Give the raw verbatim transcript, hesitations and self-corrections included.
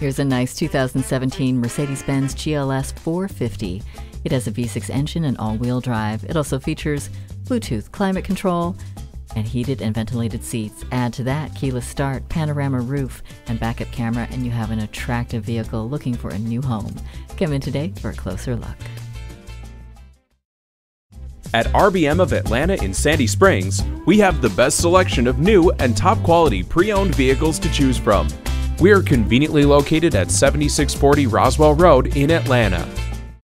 Here's a nice two thousand seventeen Mercedes-Benz G L S four fifty. It has a V six engine and all-wheel drive. It also features Bluetooth climate control and heated and ventilated seats. Add to that keyless start, panorama roof, and backup camera, and you have an attractive vehicle looking for a new home. Come in today for a closer look. At R B M of Atlanta in Sandy Springs, we have the best selection of new and top-quality pre-owned vehicles to choose from. We are conveniently located at seventy-six forty Roswell Road in Atlanta.